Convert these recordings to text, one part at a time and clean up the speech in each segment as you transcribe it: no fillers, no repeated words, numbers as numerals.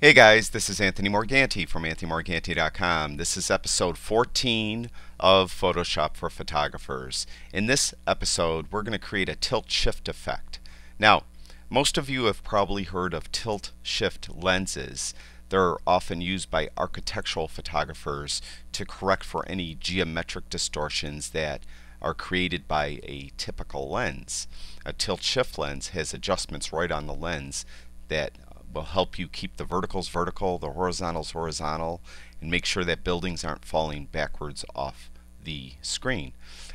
Hey guys, this is Anthony Morganti from AnthonyMorganti.com. This is episode 14 of Photoshop for Photographers. In this episode, we're going to create a tilt-shift effect. Now, most of you have probably heard of tilt-shift lenses. They're often used by architectural photographers to correct for any geometric distortions that are created by a typical lens. A tilt-shift lens has adjustments right on the lens that will help you keep the verticals vertical, the horizontals horizontal, and make sure that buildings aren't falling backwards off the screen.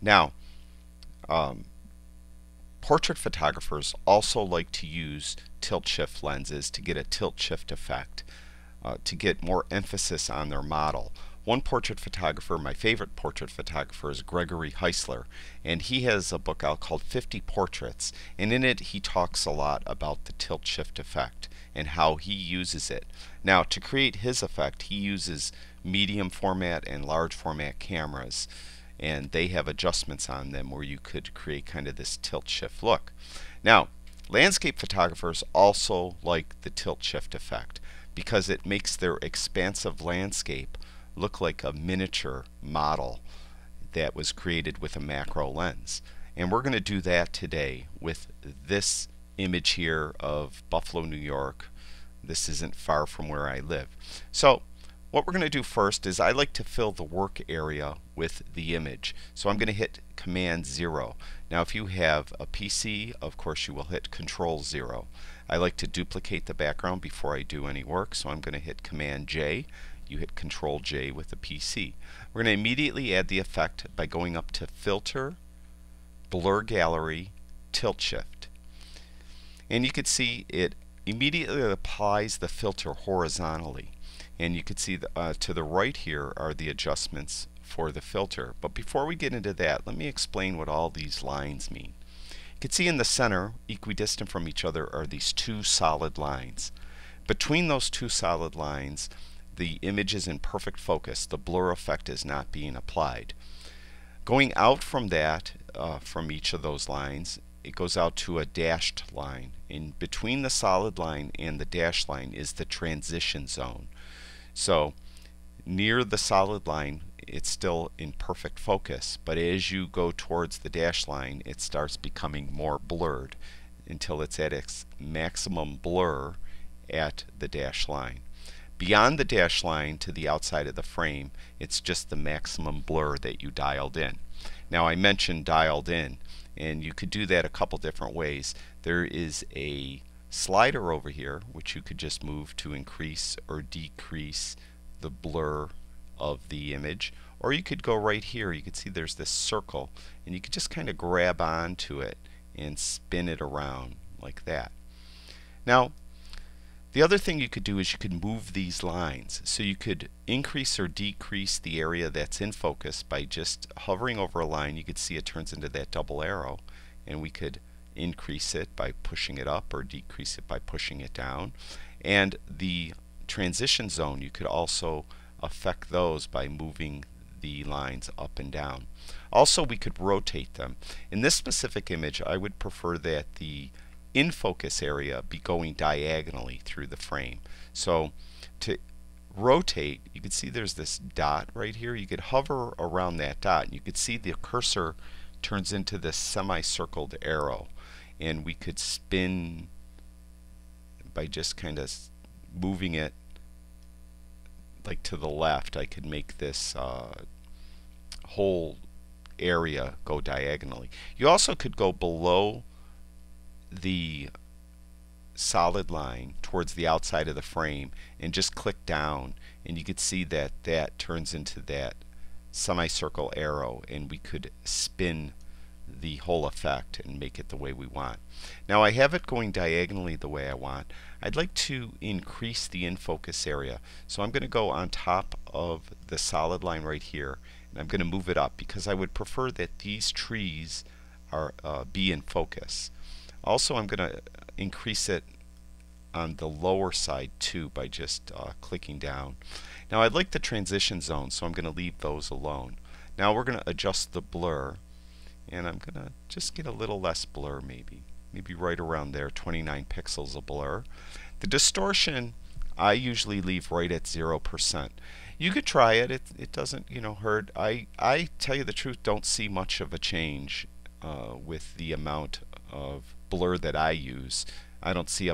Now, portrait photographers also like to use tilt-shift lenses to get a tilt-shift effect, to get more emphasis on their model. One portrait photographer, my favorite portrait photographer, is Gregory Heisler, and he has a book out called 50 Portraits, and in it he talks a lot about the tilt-shift effect and how he uses it. Now, to create his effect, he uses medium format and large format cameras, and they have adjustments on them where you could create kind of this tilt-shift look. Now, landscape photographers also like the tilt-shift effect because it makes their expansive landscape look like a miniature model that was created with a macro lens. And we're going to do that today with this image here of Buffalo, New York. This isn't far from where I live. So what we're going to do first is I like to fill the work area with the image. So I'm going to hit Command-0. Now if you have a PC, of course you will hit Control-0. I like to duplicate the background before I do any work, so I'm going to hit Command-J. You hit Control-J with the PC. We're going to immediately add the effect by going up to Filter, Blur Gallery, Tilt Shift. And you can see it immediately applies the filter horizontally. And you can see the, to the right here are the adjustments for the filter. But before we get into that, let me explain what all these lines mean. You can see in the center, equidistant from each other, are these two solid lines. Between those two solid lines, the image is in perfect focus. The blur effect is not being applied. Going out from that, from each of those lines, it goes out to a dashed line. And between the solid line and the dashed line is the transition zone. So near the solid line, it's still in perfect focus, but as you go towards the dashed line, it starts becoming more blurred until it's at its maximum blur at the dashed line. Beyond the dash line to the outside of the frame, it's just the maximum blur that you dialed in. Now I mentioned dialed in, and you could do that a couple different ways. There is a slider over here which you could just move to increase or decrease the blur of the image, or you could go right here. You can see there's this circle, and you could just kind of grab onto it and spin it around like that. Now, the other thing you could do is you could move these lines. So you could increase or decrease the area that's in focus by just hovering over a line. You could see it turns into that double arrow, and we could increase it by pushing it up or decrease it by pushing it down. And the transition zone, you could also affect those by moving the lines up and down. Also, we could rotate them. In this specific image, I would prefer that the in focus area be going diagonally through the frame. So to rotate, you can see there's this dot right here. You could hover around that dot, and you could see the cursor turns into this semicircled arrow, and we could spin by just kind of moving it like to the left. I could make this whole area go diagonally. You also could go below the solid line towards the outside of the frame and just click down, and you could see that that turns into that semicircle arrow, and we could spin the whole effect and make it the way we want. Now I have it going diagonally the way I want. I'd like to increase the in-focus area, so I'm going to go on top of the solid line right here, and I'm going to move it up because I would prefer that these trees are be in focus. Also, I'm going to increase it on the lower side too by just clicking down. Now I like the transition zone, so I'm going to leave those alone. Now we're going to adjust the blur, and I'm going to just get a little less blur, maybe right around there, 29 pixels of blur. The distortion I usually leave right at 0%. You could try it. It doesn't, you know, hurt. I tell you the truth, don't see much of a change with the amount of blur that I use. I don't see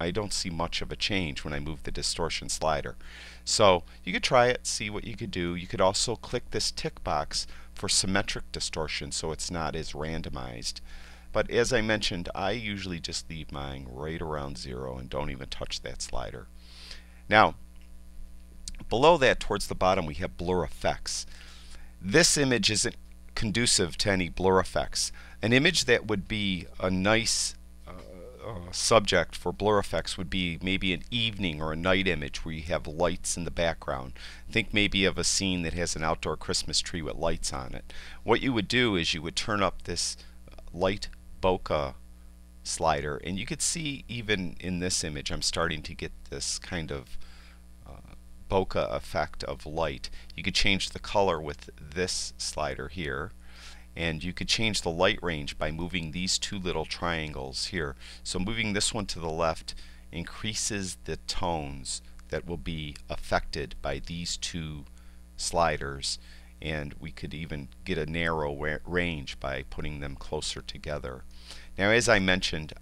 I don't see much of a change when I move the distortion slider. So you could try it, see what you could do. You could also click this tick box for symmetric distortion so it's not as randomized. But as I mentioned, I usually just leave mine right around 0 and don't even touch that slider. Now, below that, towards the bottom, we have blur effects. This image isn't conducive to any blur effects. An image that would be a nice subject for blur effects would be maybe an evening or a night image where you have lights in the background. Think maybe of a scene that has an outdoor Christmas tree with lights on it. What you would do is you would turn up this light bokeh slider, and you could see even in this image I'm starting to get this kind of bokeh effect of light. You could change the color with this slider here, and you could change the light range by moving these two little triangles here. So moving this one to the left increases the tones that will be affected by these two sliders, and we could even get a narrow range by putting them closer together. Now, as I mentioned,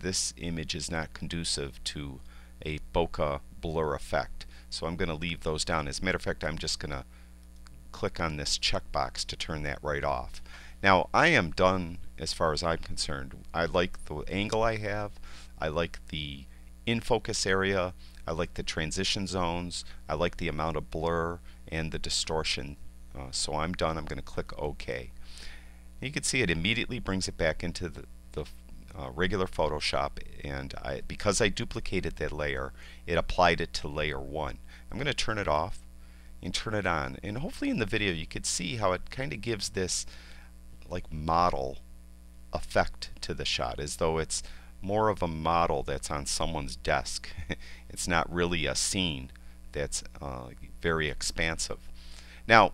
this image is not conducive to a bokeh blur effect, so I'm going to leave those down. As a matter of fact, I'm just going to click on this checkbox to turn that right off. Now, I am done as far as I'm concerned. I like the angle I have. I like the in-focus area. I like the transition zones. I like the amount of blur and the distortion. So I'm done. I'm going to click OK. You can see it immediately brings it back into the regular Photoshop, and because I duplicated that layer, it applied it to layer 1. I'm going to turn it off and turn it on, and hopefully in the video you could see how it kind of gives this like model effect to the shot, as though it's more of a model that's on someone's desk. It's not really a scene that's very expansive. Now,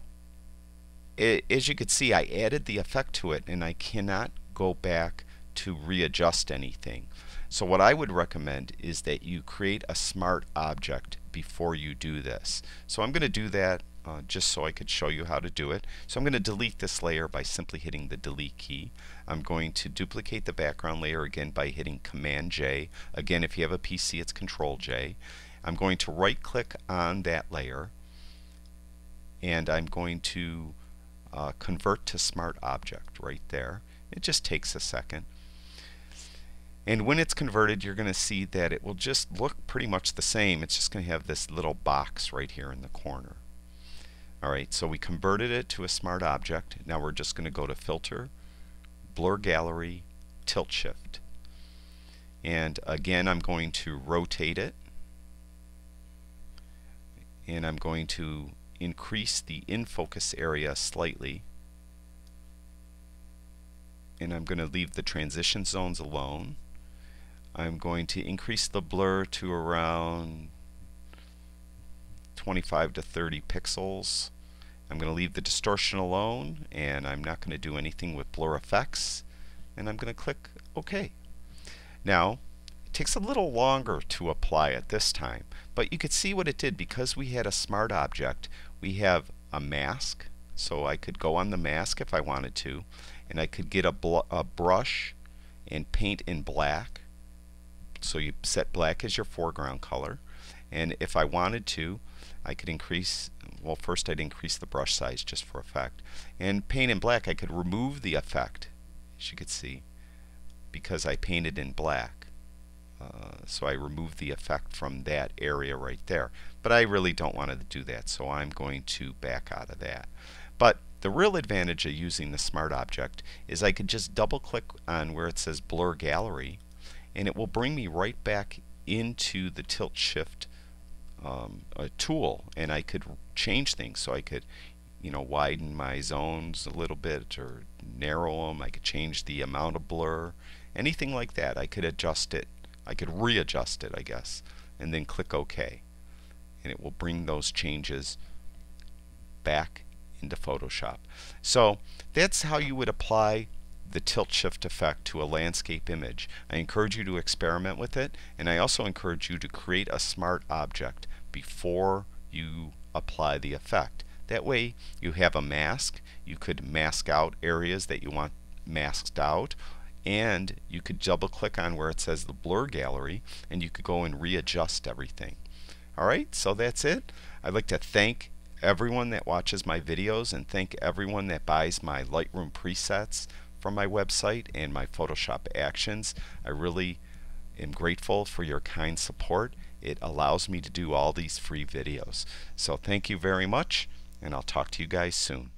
as you could see, I added the effect to it, and I cannot go back to readjust anything. So what I would recommend is that you create a smart object before you do this. So I'm going to do that just so I could show you how to do it. So I'm going to delete this layer by simply hitting the delete key. I'm going to duplicate the background layer again by hitting Command J. Again, if you have a PC, it's Control J. I'm going to right click on that layer, and I'm going to convert to smart object right there. It just takes a second. And when it's converted, you're going to see that it will just look pretty much the same. It's just going to have this little box right here in the corner. Alright, so we converted it to a smart object. Now we're just going to go to Filter, Blur Gallery, Tilt Shift. And again, I'm going to rotate it. And I'm going to increase the in-focus area slightly. And I'm going to leave the transition zones alone. I'm going to increase the blur to around 25 to 30 pixels. I'm going to leave the distortion alone, and I'm not going to do anything with blur effects. And I'm going to click OK. Now, it takes a little longer to apply it this time, but you could see what it did because we had a smart object. We have a mask, so I could go on the mask if I wanted to, and I could get a brush and paint in black. So you set black as your foreground color, and if I wanted to, I could increase, well, first I'd increase the brush size just for effect, and paint in black. I could remove the effect, as you could see, because I painted in black, so I removed the effect from that area right there. But I really don't want to do that, so I'm going to back out of that. But the real advantage of using the smart object is I could just double click on where it says Blur Gallery, and it will bring me right back into the Tilt Shift tool, and I could change things. So I could, you know, widen my zones a little bit or narrow them. I could change the amount of blur, anything like that. I could adjust it. I could readjust it, I guess, and then click OK, and it will bring those changes back into Photoshop. So that's how you would apply the tilt shift effect to a landscape image. I encourage you to experiment with it, and I also encourage you to create a smart object before you apply the effect. That way you have a mask. You could mask out areas that you want masked out, and you could double click on where it says the blur gallery, and you could go and readjust everything. Alright, so that's it. I'd like to thank everyone that watches my videos and thank everyone that buys my Lightroom presets from my website and my Photoshop actions. I really am grateful for your kind support. It allows me to do all these free videos. So thank you very much, and I'll talk to you guys soon.